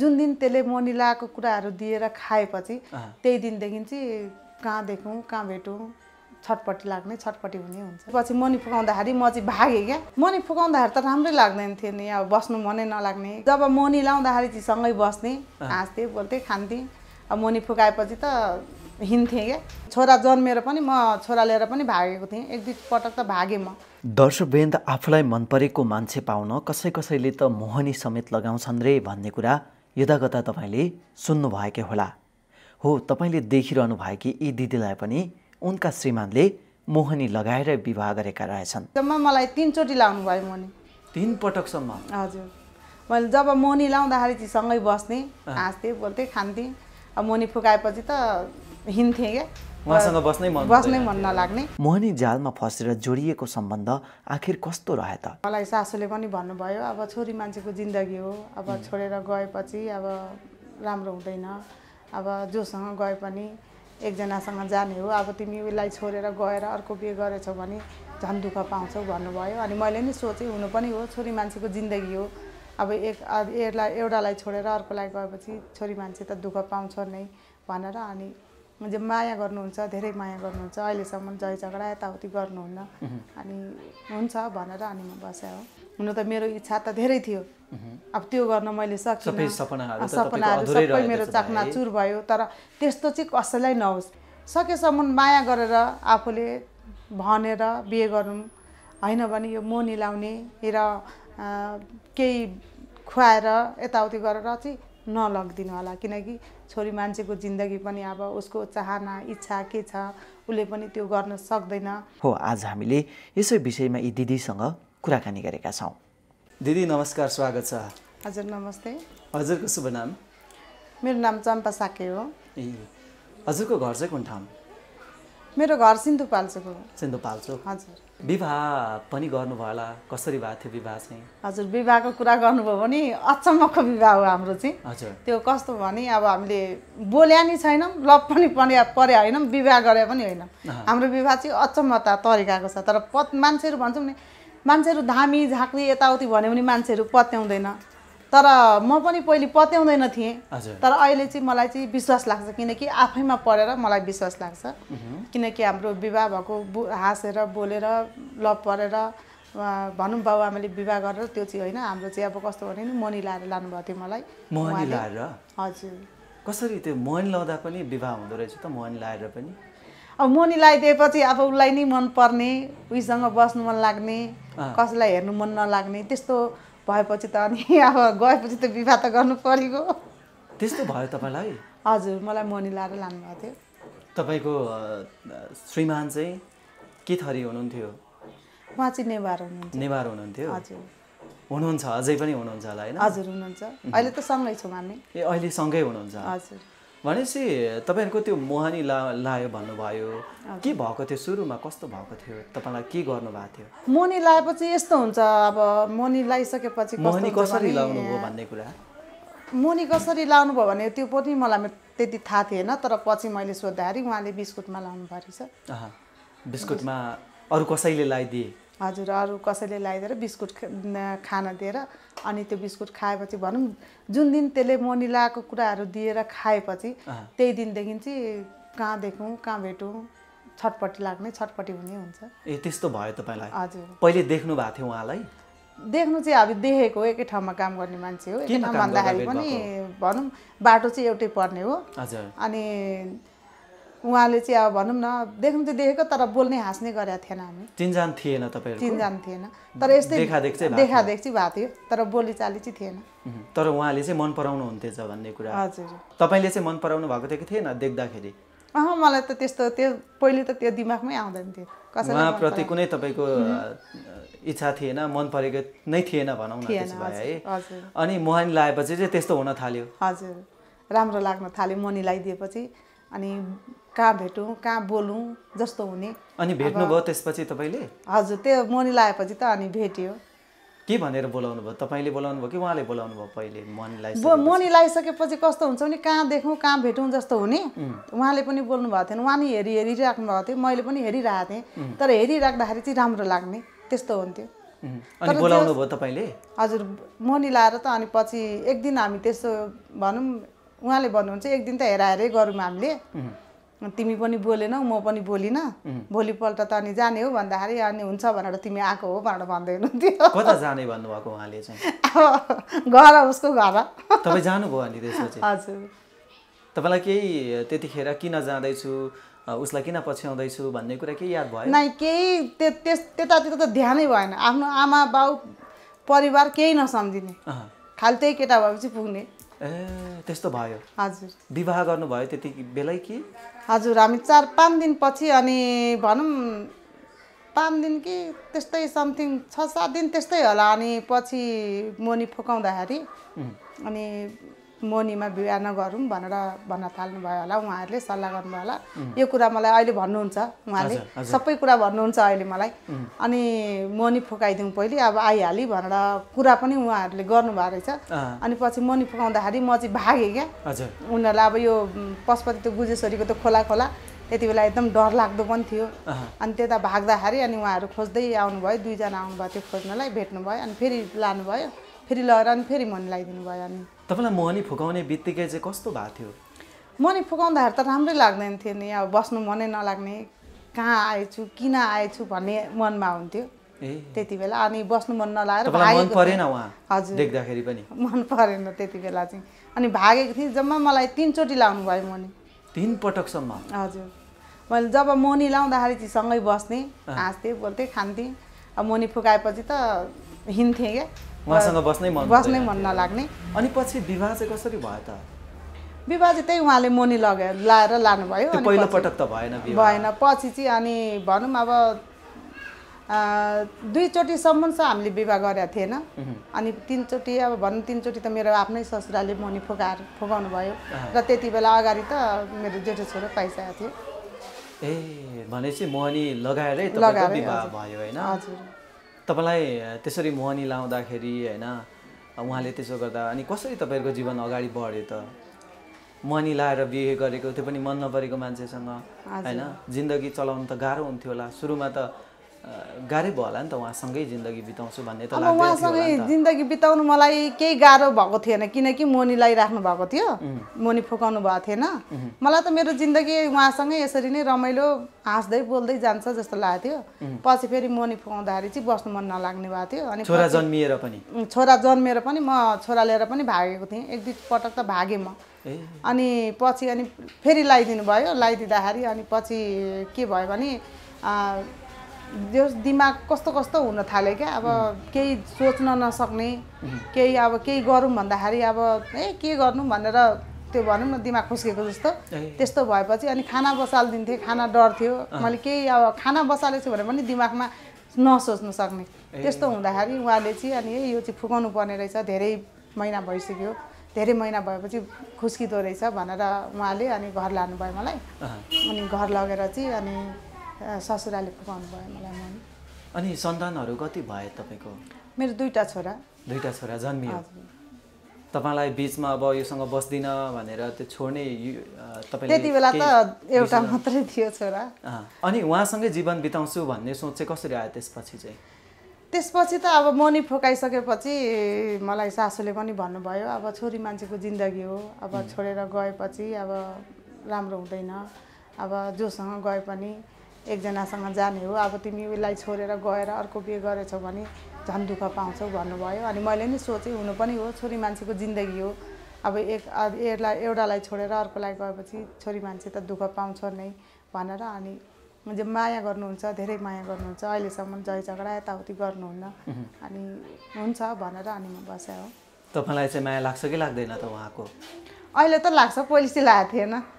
जुन दिन त्यसले म निलाएको कुराहरू दिएर खाएपछि त्यही दिनदेखि चाहिँ कहाँ देखौँ कहाँ भेटौँ छटपटी लाग्ने छटपटी हुने हुन्छ। पछि मनी फुकाउँदाखेरि म चाहिँ भागेँ क्या। मनी फुकाउँदाखेरि त राम्रै लाग्दैन थियो नि, अब बस्नु मनै नलाग्ने। जब मनी लाउँदाखेरि चाहिँ सँगै बस्ने, हाँस्थे बोल्थे खान्थेँ। अब मनी फुकाएपछि त हिँड्थेँ क्या। छोरा जन्मेर पनि म छोरा लिएर पनि भागेको थिएँ, एक दुई पटक त भागेँ म। दर्शकवृन्द, आफूलाई मन परेको मान्छे पाउन कसै कसैले त मोहनी समेत लगाउँछन् रे भन्ने कुरा यदाकदा तपाईँले सुन्नुभएकै होला। हो, तपाईँले देखिरहनु भएकी यी दिदीलाई पनि उनका श्रीमानले मोहनी लगाएर विवाह गरेका रहेछन्। जम्मा मलाई 3 चोटि लाउनु भयो मोहनी, 3 पटकसम्म। हजुर, मैले जब मोहनी लाउँदाखेरि चाहिँ सँगै बस्ने, हाँस्थे बोल्थे खान्थेँ। अब मोहनी फुकाएपछि त हिँड्थेँ क्या, उहाँसँग बस्नै मन नलाग्ने। मोहनी जालमा फसेर जोडिएको सम्बन्ध आखिर कस्तो रह्यो त? मलाई सासूले पनि भन्नुभयो अब छोरी मान्छेको जिन्दगी हो, अब छोडेर गएपछि अब राम्रो हुँदैन, अब जोसँग गए पनि एकजनासँग जाने हो, अब तिमी उसलाई छोडेर गएर अर्को बिहे गरेछौ भने झन् दुःख पाउँछौ भन्नुभयो। अनि मैले नि सोचेँ हुनु पनि हो, छोरी मान्छेको जिन्दगी हो, अब एउटालाई छोडेर अर्कोलाई गएपछि छोरी मान्छे त दुःख पाउँछ नै भनेर। अनि जो माया गर्नुहुन्छ, धेरै माया गर्नुहुन्छ, अहिलेसम्म झै झगडा यताउति गर्नुहुन्न, अनि हुन्छ भनेर अनि म बसेँ। हो, हुन त मेरो इच्छा त धेरै थियो, अब त्यो गर्न मैले सकिनँ, सपनाहरू सबै मेरो चकनाचुर भयो। तर त्यस्तो चाहिँ कसैलाई नहोस्, सकेसम्म माया गरेर आफूले भनेर बिहे गरौँ, होइन भने यो मोहनी लाउने र केही खुवाएर यताउति गरेर चाहिँ नलगिदिनु होला। किनकि छोरी मान्छेको जिन्दगी पनि अब उसको चाहना इच्छा के छ, उसले पनि त्यो गर्न सक्दैन। हो, आज हामीले यसै विषयमा यी दिदीसँग कुराकानी गरेका छौँ। दिदी नमस्कार, स्वागत छ। हजुर नमस्ते। हजुरको शुभ नाम? मेरो नाम चम्पा साके हो। हजुरको घर चाहिँ कुन ठाउँ? मेरो घर सिन्धुपाल्चोक हो। सिन्धुपाल्चोक, हजुर। विवाह पनि गर्नुभयो होला, कसरी भएको थियो विवाह चाहिँ? हजुर, विवाहको कुरा गर्नुभयो भने अचम्मको विवाह हो हाम्रो चाहिँ। हजुर, त्यो कस्तो भने अब हामीले बोल्या नि छैनौँ, लभ पनि परे होइनौँ, विवाह गरे पनि होइनौँ। हाम्रो विवाह चाहिँ अचम्मता तरिकाको छ। तर मान्छेहरू भन्छौँ नि, मान्छेहरू धामी झाँक्री यताउति भन्यो भने मान्छेहरू पत्याउँदैन, तर म पनि पहिले पत्याउँदैन थिएँ। तर अहिले चाहिँ मलाई चाहिँ विश्वास लाग्छ, किनकि आफैमा परेर मलाई विश्वास लाग्छ। किनकि हाम्रो विवाह भएको हाँसेर बोलेर लभ परेर भनौँ बाउ आमाले विवाह गरेर त्यो चाहिँ होइन। हाम्रो चाहिँ अब कस्तो भने नि, मोहनी लाएर लानुभएको थियो मलाई। मोहनी लाएर? हजुर। कसरी त्यो मोहनी लाउँदा पनि विवाह हुँदो रहेछ त? मोहनी लाएर पनि? अब मोहनी लगाइदिएपछि अब उसलाई नि मन पर्ने, उसँग बस्नु मन लाग्ने, कसैलाई हेर्नु मन नलाग्ने, त्यस्तो भएपछि त अनि अब गएपछि त विवाह त गर्नु परेको। त्यस्तो भयो तपाईँलाई? हजुर, मलाई मोहनी लाएर लानुभएको थियो। तपाईँको श्रीमान चाहिँ के थरी हुनुहुन्थ्यो? उहाँ चाहिँ नेवार हुनुहुन्थ्यो। नेवार हुनुहुन्थ्यो? हजुर, हुनुहुन्छ, अझै पनि हुनुहुन्छ होला होइन? हजुर हुनुहुन्छ, अहिले त सँगै छौँ हामी। ए, अहिले सँगै हुनुहुन्छ? हजुर। भनेपछि तपाईँहरूको त्यो मोहनी लायो भन्नुभयो, के भएको थियो सुरुमा? कस्तो भएको थियो? तपाईँलाई के गर्नु भएको थियो? मोहनी लाएपछि यस्तो हुन्छ, अब मोहनी लाइसकेपछि मोहनी कसरी लाउनु भयो भन्ने कुरा, मोहनी कसरी लाउनु भयो भने त्यो पनि मलाई त्यति थाहा थिएन। तर पछि मैले सोद्धाखेरि उहाँले बिस्कुटमा लाउनु भयो रहेछ। बिस्कुटमा अरू कसैले लाइदिए? हजुर, अरू कसैले लाइदिएर बिस्कुट खाना दिएर, अनि त्यो बिस्कुट खाएपछि भनौँ जुन दिन त्यसले मोहनी लगाएको कुराहरू दिएर खाएपछि त्यही दिनदेखि चाहिँ कहाँ देखौँ कहाँ भेटौँ छटपटी लाग्ने छटपटी हुने हुन्छ। ए, त्यस्तो भयो तपाईँलाई? हजुर। पहिले देख्नु भएको थियो उहाँलाई? देख्नु चाहिँ अब देखेको, एकै ठाउँमा काम गर्ने मान्छे हो, एकै ठाउँमा भन्दाखेरि पनि भनौँ बाटो चाहिँ एउटै पर्ने हो। हजुर। अनि उहाँले चाहिँ अब भनौँ न देख्नु चाहिँ देखेको, तर बोल्ने हाँस्ने गरेका थिएन हामी। चिन्जान थिएन तपाईँको? चिन्जान थिएन, तर यस्तै देखादेखि भएको थियो, तर बोली चाली चाहिँ थिएन। तर उहाँले चाहिँ मन पराउनु हुन्थेछ भन्ने कुरा? हजुर। तपाईँले चाहिँ मन पराउनु भएको थियो कि थिएन देख्दाखेरि? अह, मलाई त त्यस्तो त्यो पहिले त त्यो दिमागमै आउँदैन थियो। उहाँप्रति कुनै तपाईँको इच्छा थिएन, मन परेको नै थिएन भनौँ न त्यसो भए है? हजुर। अनि मोहनी लगाएपछि चाहिँ त्यस्तो हुन थाल्यो? हजुर, राम्रो लाग्न थाल्यो मोहनी लगाइदिएपछि। अनि कहाँ भेटौँ कहाँ बोलौँ जस्तो हुने। अनि भेट्नुभयो त्यसपछि तपाईँले? हजुर, त्यो मोहनी लगाएपछि त अनि भेटियो। के भनेर बोलाउनु भयो? तपाईँले बोलाउनु भयो कि उहाँले बोलाउनु भयो? पहिले मोहनी लगाइसकेपछि कस्तो हुन्छ भने कहाँ देखौँ कहाँ भेटौँ जस्तो हुने। उहाँले पनि बोल्नु भएको थिएन, उहाँ नि हेरिराख्नु भएको थियो, मैले पनि हेरिरहेको थिएँ। तर हेरिराख्दाखेरि चाहिँ राम्रो लाग्ने, त्यस्तो हुन्थ्यो। अनि बोलाउनु भयो तपाईले? हजुर म निलाएर त अनि पछि एक दिन हामी त्यस्तो भनौं उहाँले भन्नुहुन्छ एक दिन त हेराहेरै गरौँ हामीले तिमी पनि बोलेनौ म पनि बोलिन भोलिपल्ट त अनि जाने हो भन्दाखेरि अनि हुन्छ भनेर तिमी आको हो भनेर भन्दै हुनुहुन्थ्यो। कता जाने भन्नु भएको उहाँले चाहिँ? घर उसको घर। तपाई जानु भयो अनि त्यसपछि? हजुर। तपाईलाई के त्यतिखेर किन जाँदै छु उसलाई किन पछ्याउँदै छु भन्ने कुरा के याद भयो? नाइ केही त्यतातिर त ध्यानै भएन। आफ्नो आमा बाउ परिवार केही नसम्झिने खाली त्यही केटा भएपछि पुग्ने। ए त्यस्तो भयो? हजुर। विवाह गर्नुभयो त्यति बेलै कि? हजुर हामी 4-5 दिन पछि अनि भनौँ 5 दिन कि त्यस्तै समथिङ 6-7 दिन त्यस्तै होला अनि पछि मोनी फुकाउँदाखेरि अनि मोनीमा विवाह नगरौँ भनेर भन्न थाल्नुभयो होला उहाँहरूले सल्लाह गर्नुभयो होला। यो कुरा मलाई अहिले भन्नुहुन्छ उहाँले सबै कुरा भन्नुहुन्छ अहिले मलाई अनि मोनी फुकाइदिउँ पहिले अब आइहाली भनेर कुरा पनि उहाँहरूले गर्नुभएको रहेछ। अनि पछि मोनी फुकाउँदाखेरि म चाहिँ भागेँ क्या उनीहरूलाई। अब यो पशुपति त्यो गुजेश्वरीको त खोला खोला त्यति बेला एकदम डर लाग्दो पनि थियो अनि त्यता भाग्दाखेरि अनि उहाँहरू खोज्दै आउनुभयो 2 जना आउनुभयो त्यो खोज्नलाई भेट्नुभयो अनि फेरि लानुभयो फेरि लगेर अनि फेरि मोनी लगाइदिनु भयो। अनि तपाईलाई मोनी फुकाउने बित्तिकै चाहिँ कस्तो भएको थियो? मोनी फुकाउँदाखेरि त राम्रै लाग्दैन थियो नि अब बस्नु मनै नलाग्ने कहाँ आएछु किन आएछु भन्ने मनमा हुन्थ्यो त्यति बेला अनि बस्नु मन नलागेर मन परेन उहाँ। हजुर देख्दाखेरि पनि मन परेन त्यति बेला चाहिँ अनि भागेको थिएँ। जम्मा मलाई 3 चोटि लाउनु भयो मोनी। 3 पटकसम्म? हजुर। मैले जब मोनी लाउँदाखेरि चाहिँ सँगै बस्ने हाँस्थेँ बोल्थेँ खान्थेँ अब मोनी फुकाएपछि त हिँड्थेँ क्या उहाँसँग बस्नै मन नलाग्ने। अनि पछि विवाह चाहिँ कसरी भयो त? विवाह चाहिँ त्यही उहाँले मोनी लगाएर लानुभयो। पहिलो पटक त भएन पछि चाहिँ अनि भनौँ अब 2 चोटिसम्म चाहिँ हामीले विवाह गरेका थिएन अनि 3 चोटि अब भनौँ 3 चोटि त मेरो आफ्नै ससुराले मोनी फुकाउनु भयो र त्यति बेला अगाडि त मेरो जेठो छोरो पाइसकेको थियो। ए भनेपछि मोनी लगाएरै तपाईँको विवाह भयो हैन? हजुर। तपाईलाई त्यसरी मोहनी लाउँदाखेरि हैन उहाँले त्यसो गर्दा अनि कसरी तपाईको जीवन अगाडि बढ्यो त? मोहनी लाएर बिहे गरेको त्यो पनि मन नपरेको मान्छेसँग हैन जिन्दगी चलाउन त गाह्रो हुन्थ्यो होला सुरुमा त गाह्रो भयो होला नि त उहाँसँगै जिन्दगी बिताउँछु भन्ने त लाग्यो। उहाँसँगै जिन्दगी बिताउनु मलाई केही गाह्रो भएको थिएन किनकि मोहनी लाइराख्नु भएको थियो मोहनी फुकाउनु भएको थिएन मलाई त मेरो जिन्दगी उहाँसँगै यसरी नै रमाइलो हाँस्दै बोल्दै जान्छ जस्तो लाग्यो थियो। पछि फेरि मोहनी फुकाउँदाखेरि चाहिँ बस्नु मन नलाग्ने भएको थियो अनि छोरा जन्मिएर पनि म छोरा लिएर पनि भागेको थिएँ 1-2 पटक त भागेँ म। अनि पछि अनि फेरि लाइदिनु भयो लाइदिँदाखेरि अनि पछि के भयो भने दिमाग कस्तो कस्तो हुन थाल्यो क्या अब केही सोच्न नसक्ने केही अब केही गरौँ भन्दाखेरि अब ए के गर्नु भनेर त्यो भनौँ न दिमाग खुस्केको जस्तो त्यस्तो भएपछि अनि खाना बसालिदिन्थे खाना डर्थ्यो मैले केही अब खाना बसालेछु भने पनि दिमागमा नसोच्न सक्ने त्यस्तो हुँदाखेरि उहाँले चाहिँ अनि यो चाहिँ फुकाउनु पर्ने रहेछ धेरै महिना भइसक्यो धेरै महिना भएपछि खुस्किँदो रहेछ भनेर उहाँले अनि घर लानुभयो मलाई अनि घर लगेर चाहिँ अनि ससुराले फुकाउनु भयो मलाई मोनी। अनि सन्तानहरू कति भए तपाईको? मेरो 2 छोरा। 2 छोरा जन्मियो। तपाईलाई बीचमा अब योसँग बस्दिन भनेर त्यो छोड्ने तपाईले? त्यति बेला त एउटा मात्रै थियो छोरा। अनि उहाँसँगै जीवन बिताउँछु भन्ने सोच चाहिँ कसरी आयो त्यसपछि चाहिँ? त्यसपछि त अब मोनी फुकाइसकेपछि मलाई सासूले पनि भन्नुभयो अब छोरी मान्छेको जिन्दगी हो अब छोडेर गएपछि अब राम्रो हुँदैन अब जोसँग गए पनि एकजनासँग जाने हो अब तिमी उसलाई छोडेर गएर अर्को बिहे गरेछौ भने झन् दुःख पाउँछौ भन्नुभयो। अनि मैले नि सोचेँ हुनु पनि हो छोरी मान्छेको जिन्दगी हो अब एउटालाई छोडेर अर्कोलाई गएपछि छोरी मान्छे त दुःख पाउँछ नै भनेर अनि जो माया गर्नुहुन्छ धेरै माया गर्नुहुन्छ अहिलेसम्म झै झगडा यताउति गर्नुहुन्न अनि हुन्छ भनेर अनि म बसे हो। तपाईँलाई चाहिँ माया लाग्छ कि लाग्दैन त उहाँको? अहिले त लाग्छ पहिले चाहिँ लागेको थिएन।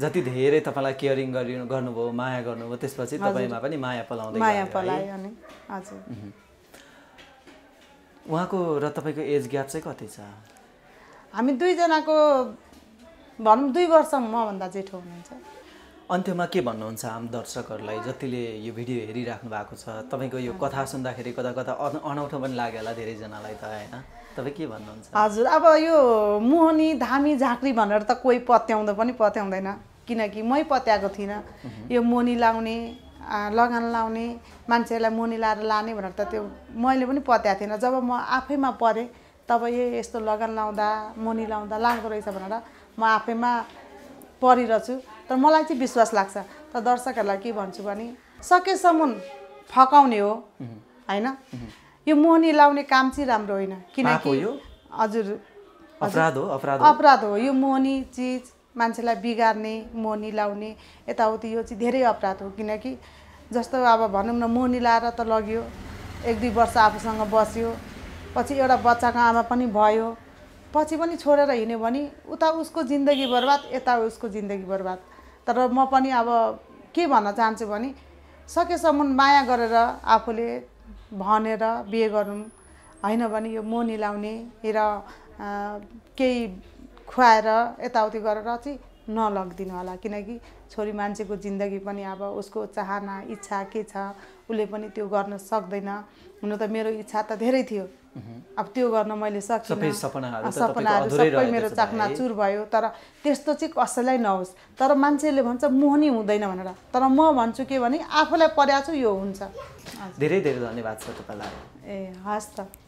जति धेरै तपाईलाई केयरिङ गर्नुभयो माया गर्नुभयो त्यसपछि तपाईमा पनि माया पलाउँदै पलायो अनि? हजुर। उहाँको र तपाईको एज ग्याप चाहिँ कति छ? हामी 2 जनाको भनौँ 2 वर्ष मभन्दा जेठो हुनुहुन्छ। अन्त्यमा के भन्नुहुन्छ आम दर्शकहरूलाई जतिले यो भिडियो हेरिराख्नु भएको छ तपाईँको यो कथा सुन्दाखेरि कता कता अनौठो पनि लाग्यो होला धेरैजनालाई त हैन तपाईँ के भन्नुहुन्छ? हजुर अब यो मोहनी धामी झाँक्री भनेर त कोही पत्याउँदा पनि पत्याउँदैन किनकि मै पत्याएको थिइनँ। यो मोनी लाउने लगान लाउने मान्छेलाई मुनि लाएर लाने भनेर त त्यो मैले पनि पत्याएको थिएन। जब म आफैमा परेँ तब यो यस्तो लगान लाउँदा मुनि लाउँदा लाग्दो रहेछ भनेर म आफैमा परिरहेछु। तर मलाई चाहिँ विश्वास लाग्छ। तर दर्शकहरूलाई के भन्छु भने सकेसम्म फकाउने हो हैन। यो मुनि लाउने काम चाहिँ राम्रो होइन, किनकि हजुर अपराध हो, अपराध हो। यो मुनि चीज मान्छेलाई बिगार्ने मुनि लाउने यताउति यो चाहिँ धेरै अपराध हो। किनकि जस्तो अब भनौं न मुनि लाएर त लग्यो, एक दुई वर्ष आफूसँग बस्यो, पछि एउटा बच्चाको आमा पनि भयो, पछि पनि छोडेर हिँड्यो भने उता उसको जिन्दगी बर्बाद, यता उसको जिन्दगी बर्बाद। तर म पनि अब के भन्न चाहन्छु भने सकेसम्म माया गरेर आफूले भनेर बिहे गर्नु हैन भने यो मुनि लाउने र केही खुवाएर यताउति गरेर चाहिँ नलग्दिनु होला। किनकि छोरी मान्छेको जिन्दगी पनि अब उसको चाहना इच्छा के छ उसले पनि त्यो गर्न सक्दैन। हुन त मेरो इच्छा त धेरै थियो, अब त्यो गर्न मैले सकिनँ, सपनाहरू सबै मेरो चकनाचुर भयो। तर त्यस्तो चाहिँ कसैलाई नहोस्। तर मान्छेले भन्छ मोहनी हुँदैन भनेर, तर म भन्छु के भने आफूलाई पर्याछु यो हुन्छ। धेरै धेरै धन्यवाद छ तपाईँलाई। ए हस् त।